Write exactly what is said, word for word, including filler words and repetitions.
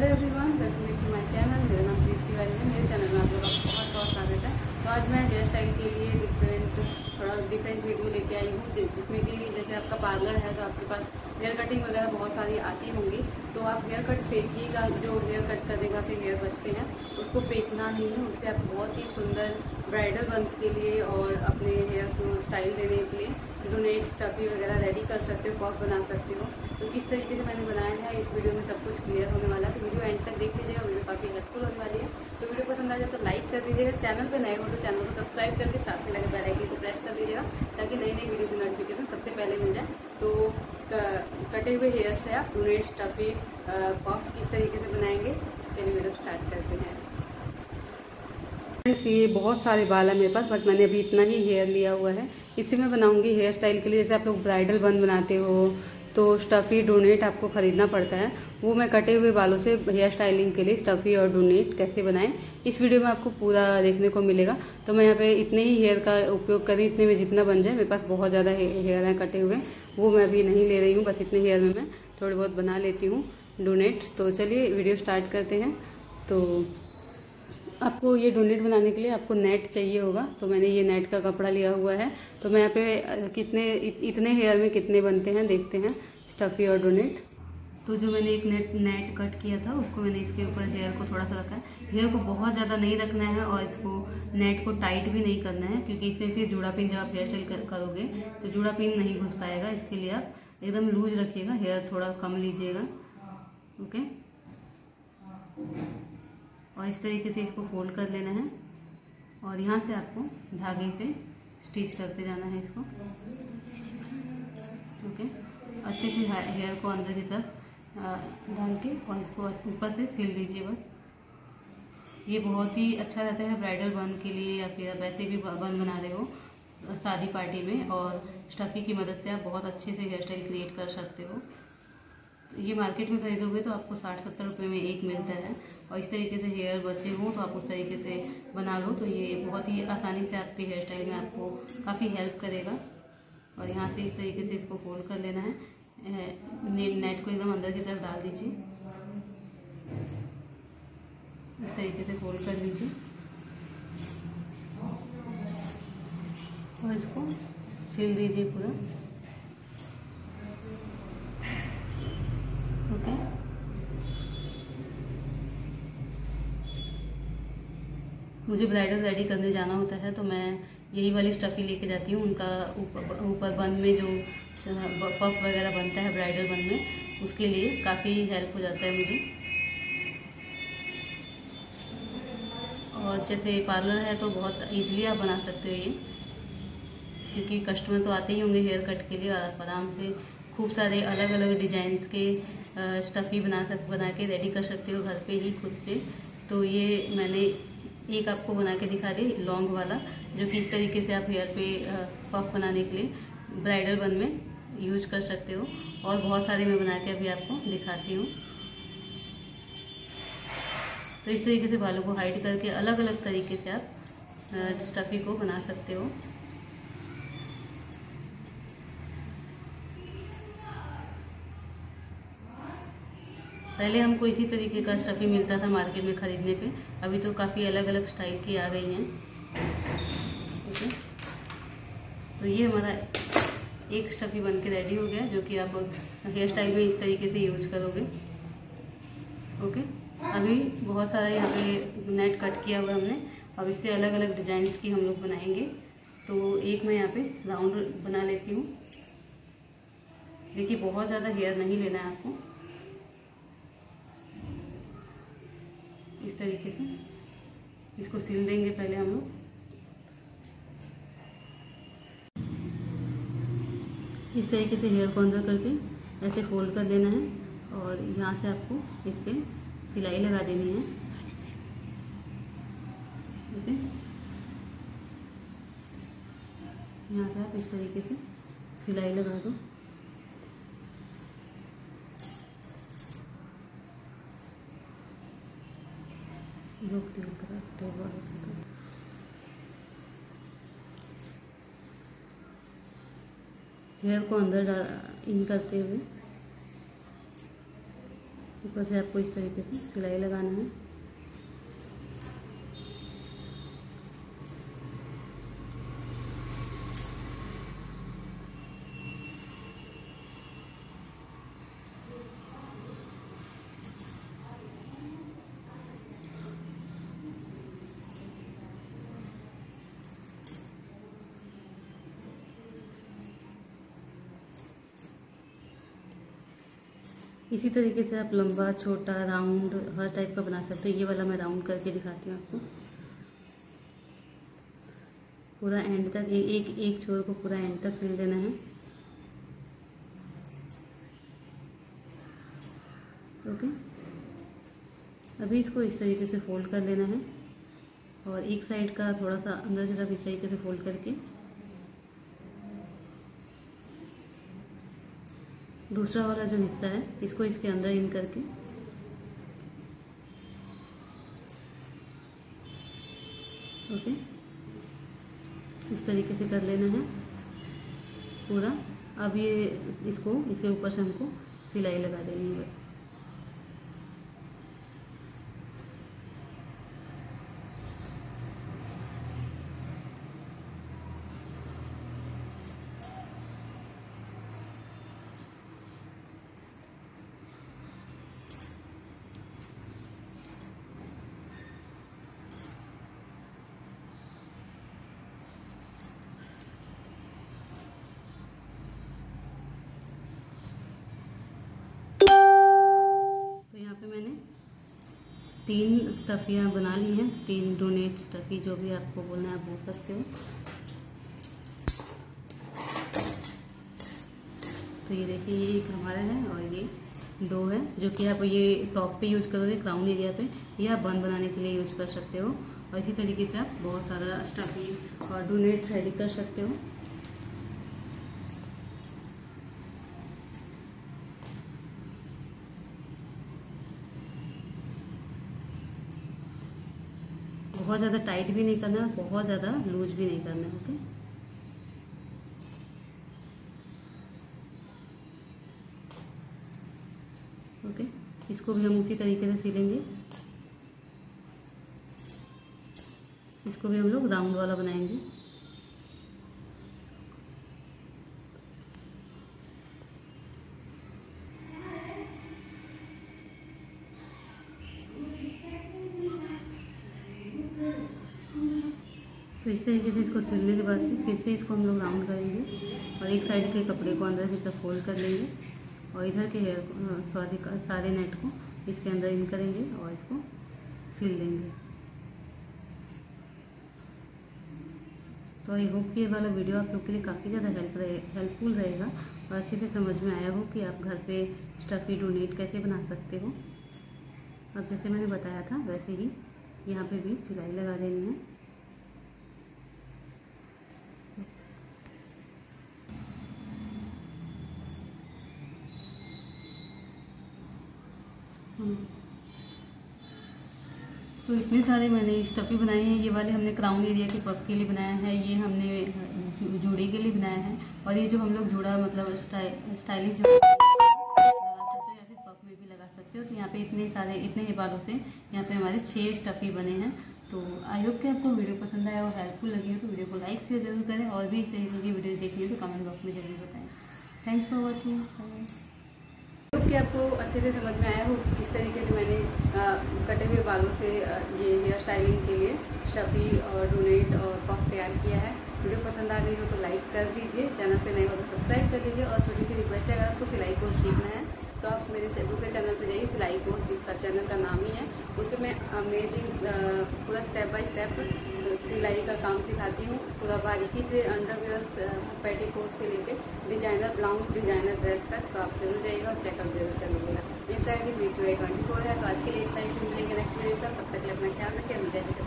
Hello everyone, welcome back to my channel. मेरा नाम प्रीति तिवारी है। मेरे चैनल में आप लोग का बहुत बहुत स्वागत है। तो आज मैं हेयर स्टाइल के लिए डिफरेंट थोड़ा डिफरेंट वीडियो लेके आई हूँ, जिसमें कि जैसे आपका पार्लर है तो आपके पास हेयर कटिंग वगैरह बहुत सारी आती होंगी। तो आप हेयर कट फेंकिएगा, जो हेयर कट करने से हेयर बचते हैं उसको फेंकना नहीं है। उससे आप बहुत ही सुंदर ब्राइडल बंस के लिए और अपने हेयर को स्टाइल देने के लिए डोनेट स्टफी वगैरह रेडी कर सकते हो, पॉप बना सकते हो। तो किस तरीके से मैंने बनाया है इस वीडियो में सब कुछ क्लियर होने वाला है। तो वीडियो एंड तक देख लीजिएगा, वीडियो काफ़ी हेल्पफुल होने वाली है। तो वीडियो पसंद आ जाए तो लाइक कर दीजिएगा, चैनल पर नए हो तो चैनल को सब्सक्राइब करके साथ में लगे बेल आइकन को प्रेस कर दीजिएगा, ताकि नई नई वीडियो की नोटिफिकेशन सबसे पहले मिल जाए। तो कटे हुए हेयर से आप डोनेट स्टफी पॉप किस तरीके से बनाएंगे, चलिए वीडियो स्टार्ट करते हैं। फ्रेंड्स, ये बहुत सारे बाल है मेरे पास, बट मैंने अभी इतना ही हेयर लिया हुआ है। इसी में बनाऊंगी हेयर स्टाइल के लिए। जैसे आप लोग ब्राइडल बन बनाते हो तो स्टफ़ी डोनेट आपको ख़रीदना पड़ता है। वो मैं कटे हुए बालों से हेयर स्टाइलिंग के लिए स्टफ़ी और डोनेट कैसे बनाएं, इस वीडियो में आपको पूरा देखने को मिलेगा। तो मैं यहाँ पे इतने ही हेयर का उपयोग करी, इतने में जितना बन जाए। मेरे पास बहुत ज़्यादा हेयर हैं कटे हुए, वो मैं अभी नहीं ले रही हूँ। बस इतने हेयर में मैं थोड़े बहुत बना लेती हूँ डोनेट। तो चलिए वीडियो स्टार्ट करते हैं। तो आपको ये डोनेट बनाने के लिए आपको नेट चाहिए होगा। तो मैंने ये नेट का कपड़ा लिया हुआ है। तो मैं यहाँ पे कितने इत, इतने हेयर में कितने बनते हैं देखते हैं स्टफ़ी और डोनेट। तो जो मैंने एक नेट नेट कट किया था उसको मैंने इसके ऊपर हेयर को थोड़ा सा रखा है। हेयर को बहुत ज़्यादा नहीं रखना है और इसको नेट को टाइट भी नहीं करना है, क्योंकि इससे फिर जुड़ा पिन जब आप हेयर स्टाइल कर, करोगे तो जुड़ा पिन नहीं घुस पाएगा। इसके लिए आप एकदम लूज रखिएगा, हेयर थोड़ा कम लीजिएगा। ओके, और इस तरीके से इसको फोल्ड कर लेना है और यहाँ से आपको धागे से स्टिच करते जाना है इसको। ओके, अच्छे से हेयर को अंदर की तरफ डाल के और इसको ऊपर से सिल दीजिए बस। ये बहुत ही अच्छा रहता है ब्राइडल बन के लिए, या फिर वैसे भी बन बना रहे हो शादी पार्टी में। और स्टफ़ी की मदद से आप बहुत अच्छे से हेयर स्टाइल क्रिएट कर सकते हो। ये मार्केट में खरीदोगे तो आपको साठ सत्तर रुपये में एक मिलता है। और इस तरीके से हेयर बचे हों तो आप उस तरीके से बना लो, तो ये बहुत ही आसानी से आपके हेयर स्टाइल में आपको काफ़ी हेल्प करेगा। और यहाँ से इस तरीके से इसको फोल्ड कर लेना है, नेट को एकदम अंदर की तरफ डाल दीजिए। इस तरीके से फोल्ड कर दीजिए और इसको सिल दीजिए पूरा। ओके, मुझे ब्राइडल रेडी करने जाना होता है तो मैं यही वाली स्टफ़ी लेके जाती हूँ। उनका ऊपर बन में जो पफ वगैरह बनता है ब्राइडल बन में, उसके लिए काफ़ी हेल्प हो जाता है मुझे। और जैसे पार्लर है तो बहुत इजीली आप बना सकते हो ये, क्योंकि कस्टमर तो आते ही होंगे हेयर कट के लिए। आप आराम से खूब सारे अलग अलग डिजाइन्स के स्टफ़ी बना सक बना के रेडी कर सकते हो घर पे ही खुद से। तो ये मैंने एक आपको बना के दिखा रही लॉन्ग वाला, जो कि इस तरीके से आप हेयर पे पफ बनाने के लिए ब्राइडल बन में यूज कर सकते हो। और बहुत सारे मैं बना के अभी आपको दिखाती हूँ। तो इस तरीके से बालों को हाइड करके अलग अलग तरीके से आप स्टफ़ी को बना सकते हो। पहले हमको इसी तरीके का स्टफ़ी मिलता था मार्केट में ख़रीदने पे, अभी तो काफ़ी अलग अलग स्टाइल की आ गई हैं। ओके, तो ये हमारा एक स्टफ़ी बन के रेडी हो गया, जो कि आप हेयर स्टाइल में इस तरीके से यूज करोगे। ओके, अभी बहुत सारा यहाँ पे नेट कट किया हुआ हमने। अब इससे अलग अलग डिज़ाइंस की हम लोग बनाएंगे। तो एक मैं यहाँ पर राउंड बना लेती हूँ। देखिए, बहुत ज़्यादा हेयर नहीं लेना है आपको, इस तरीके से इसको सिल देंगे पहले हम लोग। इस तरीके से हेयर को अंदर करके ऐसे फोल्ड कर देना है और यहाँ से आपको इस पर सिलाई लगा देनी है। ओके, यहाँ से आप इस तरीके से सिलाई लगा दो। हेयर को अंदर इन करते हुए ऊपर से आपको इस तरीके से सिलाई लगाना है। इसी तरीके से आप लंबा छोटा राउंड हर टाइप का बना सकते हो। ये वाला मैं राउंड करके दिखाती हूँ आपको। पूरा एंड तक ए, एक एक छोर को पूरा एंड तक सिल देना है। ओके, अभी इसको इस तरीके से फोल्ड कर देना है और एक साइड का थोड़ा सा अंदर की तरफ इस तरीके से फोल्ड करके दूसरा वाला जो हिस्सा है इसको इसके अंदर इन करके ओके इस तरीके से कर लेना है पूरा। अब ये इसको इसके ऊपर से हमको सिलाई लगा देनी है बस। तीन स्टफियाँ बना ली हैं, तीन डोनेट स्टफी जो भी आपको बोलना है आप बोल सकते हो। तो ये देखिए ये एक हमारा है और ये दो है जो कि आप ये टॉप पे यूज करोगे, क्राउन एरिया पे, ये आप बन बनाने के लिए यूज कर सकते हो। और इसी तरीके से आप बहुत सारा स्टफी और डोनेट रेडी कर सकते हो। बहुत ज़्यादा टाइट भी नहीं करना, बहुत ज़्यादा लूज भी नहीं करना। ओके, ओके इसको भी हम उसी तरीके से सिलेंगे। इसको भी हम लोग राउंड वाला बनाएंगे। तो इस तरीके से इसको सिलने के बाद फिर से इसको हम लोग राउंड करेंगे और एक साइड के कपड़े को अंदर से फोल्ड कर लेंगे और इधर के हेयर को सॉरी सारे नेट को इसके अंदर इन करेंगे और इसको सिल देंगे। तो आई होप कि ये वाला वीडियो आप लोग के लिए काफ़ी ज़्यादा हेल्प रहे हेल्पफुल रहेगा और अच्छे से समझ में आया हो कि आप घर पे स्टफी डोनेट कैसे बना सकते हो। अब जैसे मैंने बताया था वैसे ही यहाँ पर भी सिलाई लगा देनी है। तो इतने सारे मैंने स्टफी बनाए हैं। ये वाले हमने क्राउन एरिया के पफ के लिए बनाया है, ये हमने जूड़े के लिए बनाया है और ये जो हम लोग जूड़ा मतलब स्टाइलिश जूड़ा लगा सकते हो या फिर पफ में भी लगा सकते हो। तो यहाँ पे इतने सारे इतने ही बालों से यहाँ पे हमारे छः स्टफी बने हैं। तो आई होप कि आपको वीडियो पसंद आया और हेल्पफुल लगी हो तो वीडियो को लाइक शेयर जरूर करें और भी इस तरीके की वीडियो देखनी हो तो कमेंट बॉक्स में जरूर बताएँ। Thanks for watching. कि आपको अच्छे से समझ में आया हो किस तरीके से मैंने आ, कटे हुए बालों से आ, ये हेयर स्टाइलिंग के लिए स्टफी और डोनेट और पफ तैयार किया है। वीडियो पसंद आ गई हो तो लाइक कर दीजिए, चैनल पे नए हो तो सब्सक्राइब कर दीजिए और छोटी सी रिक्वेस्ट है, अगर आपको सिलाई कोर्स सीखना है तो आप मेरे दूसरे चैनल पे जाइए, सिलाई कोर्स जिसका चैनल का नाम ही है, उस पर मैं अमेजिंग पूरा स्टेप बाय स्टेप सिलाई का काम सिखाती हूँ, पूरा बारीकी से अंडरवियर पेटीकोट से लेके डिजाइनर ब्लाउज डिजाइनर ड्रेस तक। तो आप जरूर जाइएगा और चेकअप जरूर कर लीजिएगा। ये ट्राइड वीडियो ट्वेंटी फोर है। तो आज के लिए इतना ही, मिलेंगे नेक्स्ट वीडियो पर। तब तक अपना ख्याल रखें।